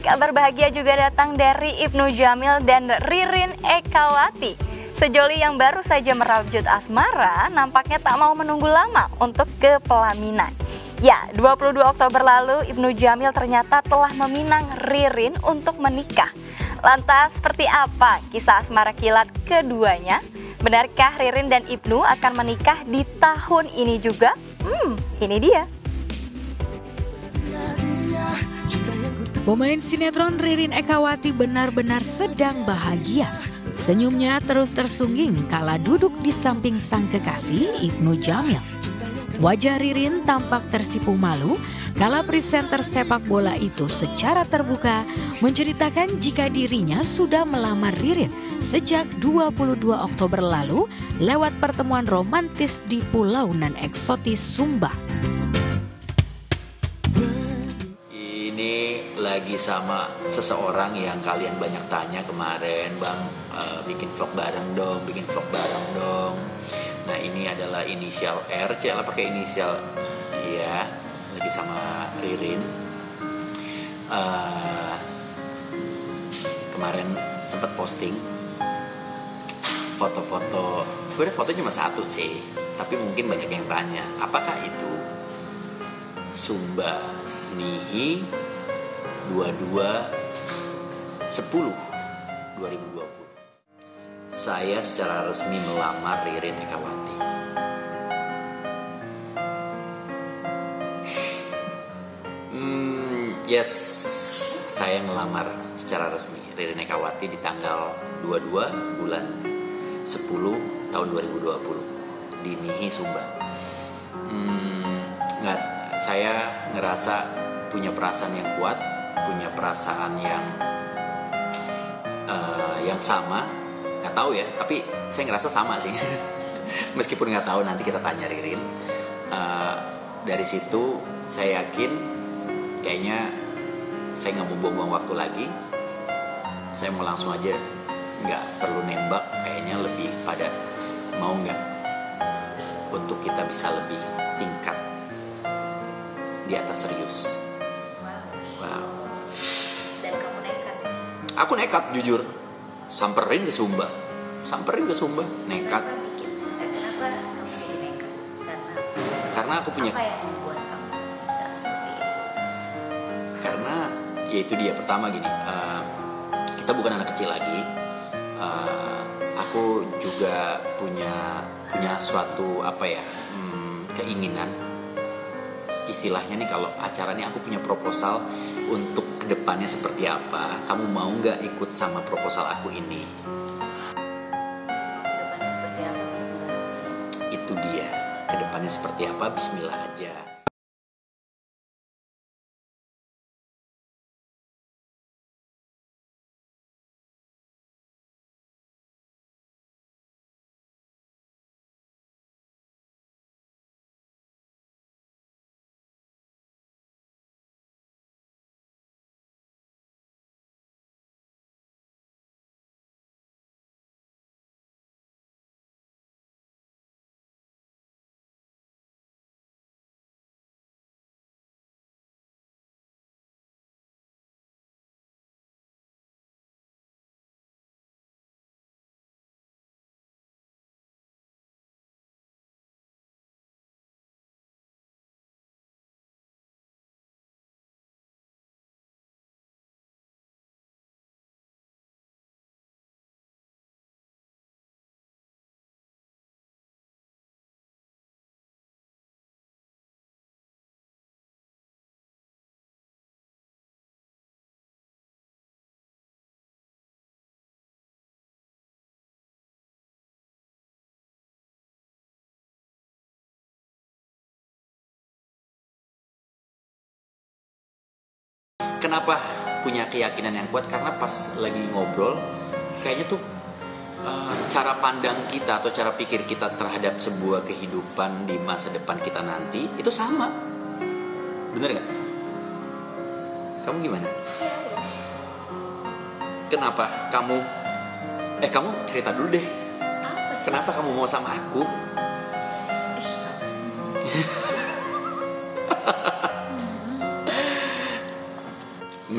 Kabar bahagia juga datang dari Ibnu Jamil dan Ririn Ekawati. Sejoli yang baru saja merajut asmara nampaknya tak mau menunggu lama untuk ke pelaminan. Ya, 22 Oktober lalu Ibnu Jamil ternyata telah meminang Ririn untuk menikah. Lantas seperti apa kisah asmara kilat keduanya? Benarkah Ririn dan Ibnu akan menikah di tahun ini juga? Ini dia. Pemain sinetron Ririn Ekawati benar-benar sedang bahagia. Senyumnya terus tersungging kala duduk di samping sang kekasih Ibnu Jamil. Wajah Ririn tampak tersipu malu kala presenter sepak bola itu secara terbuka menceritakan jika dirinya sudah melamar Ririn sejak 22 Oktober lalu lewat pertemuan romantis di pulau nan eksotis Sumba. Ini lagi sama seseorang yang kalian banyak tanya kemarin, Bang, bikin vlog bareng dong, Nah, ini adalah inisial R, Cela pakai inisial, ya, lagi sama Ririn. Kemarin sempat posting foto-foto, sebenarnya foto cuma satu sih, tapi mungkin banyak yang tanya, apakah itu Sumba Nihi 22/10/2020. Saya secara resmi melamar Ririn Ekawati. Yes, saya melamar secara resmi Ririn Ekawati di tanggal 22 bulan 10 tahun 2020 di Nihi Sumba. Saya ngerasa punya perasaan yang kuat, punya perasaan yang sama, nggak tahu ya, tapi saya ngerasa sama sih. Meskipun nggak tahu, nanti kita tanya Ririn. Dari situ saya yakin, kayaknya saya nggak mau buang-buang waktu lagi, saya mau langsung aja, nggak perlu nembak, kayaknya lebih pada mau nggak untuk kita bisa lebih tingkat di atas serius. Wow. Dan kamu nekat? Aku nekat, jujur. Samperin ke Sumba, nekat. Kenapa kamu jadi nekat? Karena aku punya. Apa yang membuat kamu bisa seperti itu? Karena, ya itu dia. Pertama gini, kita bukan anak kecil lagi. Aku juga punya suatu apa ya, keinginan. Istilahnya nih, kalau acara ini aku punya proposal untuk kedepannya seperti apa. Kamu mau nggak ikut sama proposal aku ini? Kedepannya seperti apa? Bismillah. Itu dia. Kedepannya seperti apa? Bismillah aja. Kenapa punya keyakinan yang kuat? Karena pas lagi ngobrol, kayaknya tuh cara pandang kita atau cara pikir kita terhadap sebuah kehidupan di masa depan kita nanti itu sama. Bener nggak? Kamu gimana? Kenapa kamu? Kamu cerita dulu deh. Kenapa kamu mau sama aku?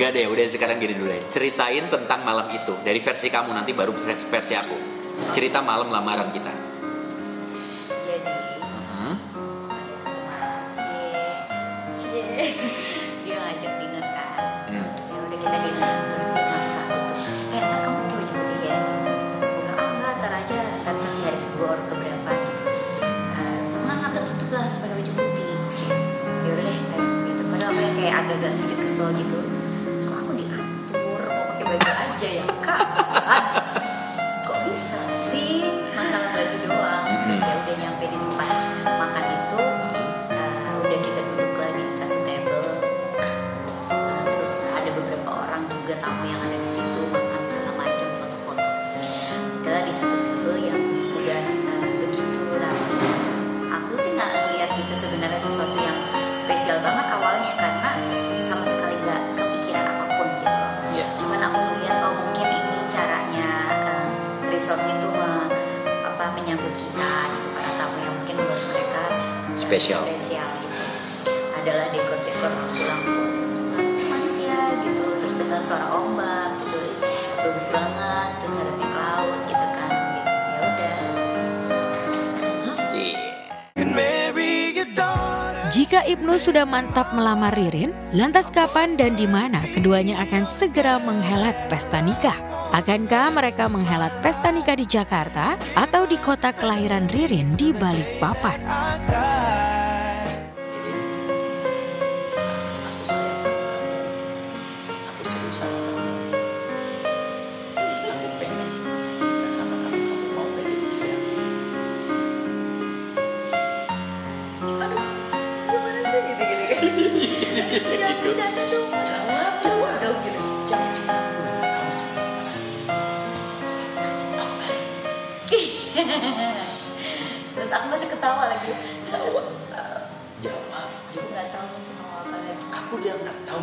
Enggak deh, udah sekarang gini dulu deh. Ceritain tentang malam itu dari versi kamu, nanti baru versi aku. Cerita malam lamaran kita. Jadi dia ngajak dinner kan. Ya udah kita dinner. Terus dia masak itu, enak kamu pakai baju putih ya. Enggak, ntar aja, ntar di hari kedua atau keberapa gitu. Semangat, tutup lah pakai baju putih. Ya udah deh, gitu. Padahal aku kayak agak-agak sedikit kesel gitu. Baju aja ya kak, kok bisa sih masalah baju doang. Ya udah nyampe di tempat makan itu, udah kita duduk lah di satu table, terus ada beberapa orang juga tamu yang ada di situ, makan segala macam, foto-foto. Adalah di satu table yang udah begitu ramai. Aku sih nggak ngeliat gitu sebenarnya sesuatu yang spesial banget awalnya karena sama sekali nggak kepikiran apapun gitu. Aku melihat oh mungkin ini caranya resort itu menyambut kita gitu, para tamu yang mungkin buat mereka spesial gitu. Adalah dekor-dekor lampu manis ya gitu, terus dengar suara ombak gitu, bagus banget, terus ada pik laut gitu kan gitu. Ya udah. Jika Ibnu sudah mantap melamar Ririn, lantas kapan dan di mana keduanya akan segera menghelat pesta nikah? Akankah mereka menghelat pesta nikah di Jakarta atau di kota kelahiran Ririn di Balikpapan? Terus aku masih ketawa lagi. Jawab. Aku nggak tahu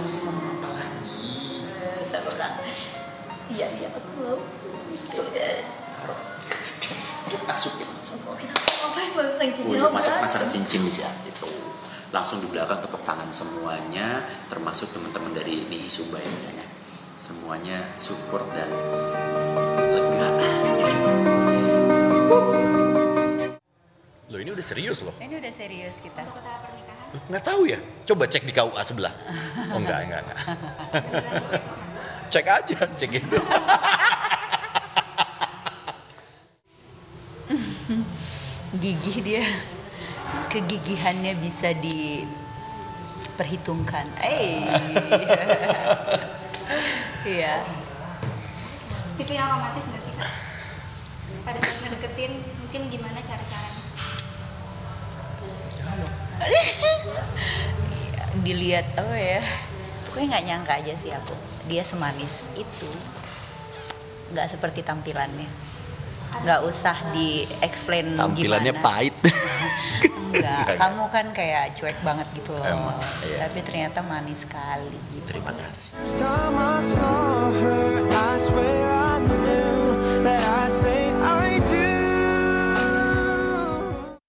mesti mau apa lagi. Sama orang. Iya aku mau. Taruh. Masukin. Ngapain mau pasang cincin? Masak cincin di siang itu. Langsung di belakang tepuk tangan semuanya, termasuk teman-teman dari Nihi Sumba ya, semuanya support dan lega. Loh ini udah serius loh. Ini udah serius kita. Untuk tahap pernikahan. Nggak tahu ya, coba cek di KUA sebelah. Oh enggak. Cek aja, cek itu. Gigih dia. Kegigihannya bisa diperhitungkan. Iya. Tipe yang romantis nggak sih kak? Pada saat ngedeketin, mungkin gimana cara-caranya? Dilihat pokoknya nggak nyangka aja sih aku. Dia semanis itu, nggak seperti tampilannya. Nggak usah di-explain gimana. Tampilannya pahit. Enggak, kamu kan kayak cuek banget gitu loh. Emang, iya. Tapi ternyata manis sekali gitu. Terima kasih.